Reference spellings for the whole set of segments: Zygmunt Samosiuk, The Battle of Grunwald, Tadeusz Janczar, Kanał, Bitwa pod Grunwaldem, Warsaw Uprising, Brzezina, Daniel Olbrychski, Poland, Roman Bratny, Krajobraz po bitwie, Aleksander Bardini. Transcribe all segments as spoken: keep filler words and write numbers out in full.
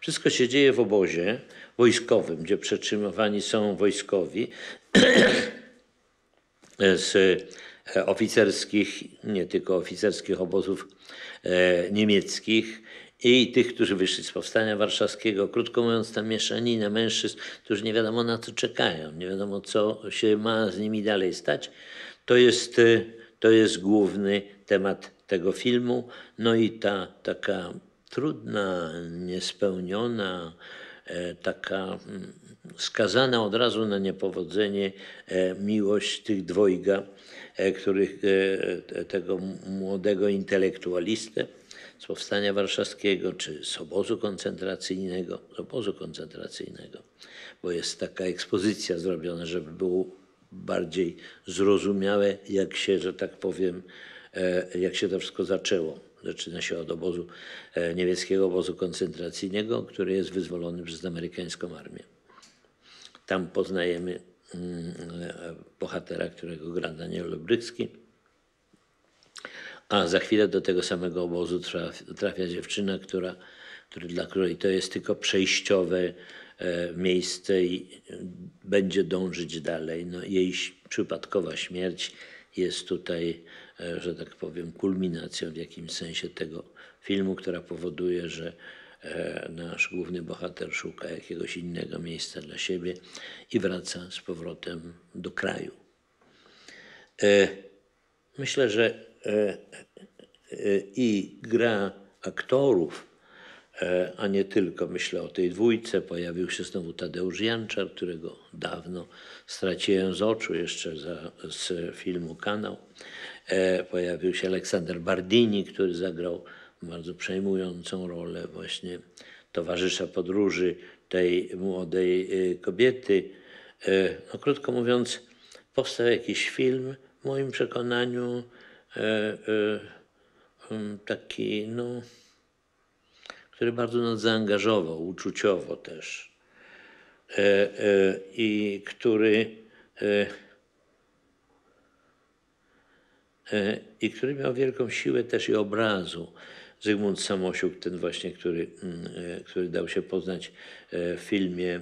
Wszystko się dzieje w obozie wojskowym, gdzie przetrzymywani są wojskowi z oficerskich, nie tylko oficerskich obozów niemieckich i tych, którzy wyszli z powstania warszawskiego. Krótko mówiąc, ta mieszanina mężczyzn, którzy nie wiadomo na co czekają, nie wiadomo co się ma z nimi dalej stać, to jest, to jest główny temat tego filmu. No i ta taka trudna, niespełniona, taka skazana od razu na niepowodzenie miłość tych dwojga, których tego młodego intelektualistę z powstania warszawskiego, czy z obozu koncentracyjnego, z obozu koncentracyjnego, bo jest taka ekspozycja zrobiona, żeby było bardziej zrozumiałe, jak się, że tak powiem, jak się to wszystko zaczęło. Zaczyna się od obozu, niemieckiego obozu koncentracyjnego, który jest wyzwolony przez amerykańską armię. Tam poznajemy bohatera, którego gra Daniel Olbrychski. A za chwilę do tego samego obozu trafia dziewczyna, która, który, dla której to jest tylko przejściowe miejsce i będzie dążyć dalej. No, jej przypadkowa śmierć jest tutaj, że tak powiem, kulminacją w jakimś sensie tego filmu, która powoduje, że nasz główny bohater szuka jakiegoś innego miejsca dla siebie i wraca z powrotem do kraju. Myślę, że i gra aktorów, a nie tylko, myślę o tej dwójce. Pojawił się znowu Tadeusz Janczar, którego dawno straciłem z oczu jeszcze za, z filmu Kanał. Pojawił się Aleksander Bardini, który zagrał bardzo przejmującą rolę właśnie towarzysza podróży tej młodej kobiety. No, krótko mówiąc, powstał jakiś film, w moim przekonaniu taki, no, który bardzo nas zaangażował, uczuciowo też i który i który miał wielką siłę też i obrazu. Zygmunt Samosiuk, ten właśnie, który, który dał się poznać w filmie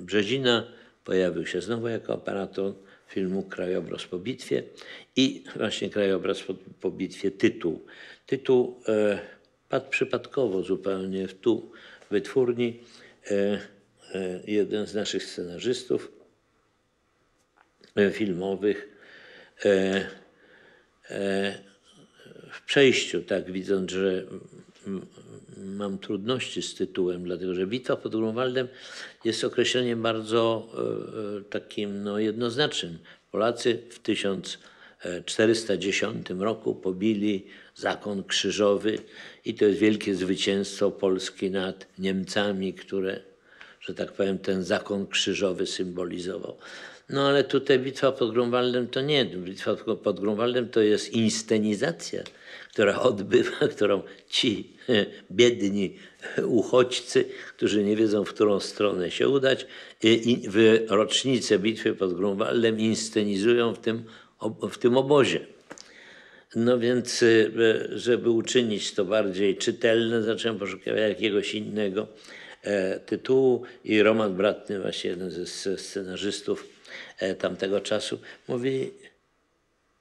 Brzezina, pojawił się znowu jako operator filmu Krajobraz po bitwie i właśnie Krajobraz po, po bitwie tytuł. Tytuł e, padł przypadkowo zupełnie w tu wytwórni. E, e, jeden z naszych scenarzystów e, filmowych e, e, w przejściu, tak widząc, że mam trudności z tytułem, dlatego że Bitwa pod Grunwaldem jest określeniem bardzo e, takim no, jednoznacznym. Polacy w tysiąc czterysta dziesiątym roku pobili zakon krzyżowy i to jest wielkie zwycięstwo Polski nad Niemcami, które, że tak powiem, ten zakon krzyżowy symbolizował. No ale tutaj Bitwa pod Grunwaldem to nie. Bitwa pod Grunwaldem to jest inscenizacja, która odbywa, którą ci biedni uchodźcy, którzy nie wiedzą, w którą stronę się udać, w rocznicę Bitwy pod Grunwaldem inscenizują w tym, w tym obozie. No więc, żeby uczynić to bardziej czytelne, zacząłem poszukiwać jakiegoś innego tytułu i Roman Bratny, właśnie jeden ze scenarzystów tamtego czasu, mówi: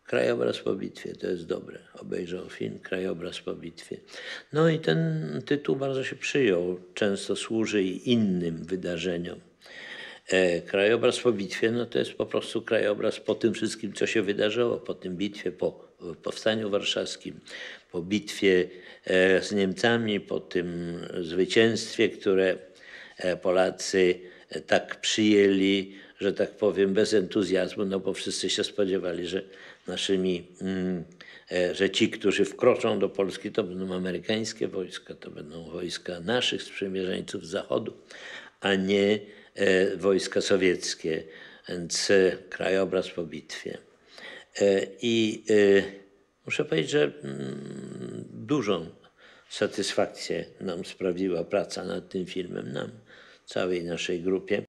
Krajobraz po bitwie, to jest dobre. Obejrzał film Krajobraz po bitwie. No i ten tytuł bardzo się przyjął. Często służy i innym wydarzeniom. E, krajobraz po bitwie, no to jest po prostu krajobraz po tym wszystkim, co się wydarzyło, po tym bitwie, po powstaniu warszawskim, po bitwie e, z Niemcami, po tym zwycięstwie, które e, Polacy e, tak przyjęli, że tak powiem, bez entuzjazmu, no bo wszyscy się spodziewali, że naszymi, że ci, którzy wkroczą do Polski, to będą amerykańskie wojska, to będą wojska naszych sprzymierzeńców z Zachodu, a nie wojska sowieckie. Więc krajobraz po bitwie. I muszę powiedzieć, że dużą satysfakcję nam sprawiła praca nad tym filmem, nam, całej naszej grupie.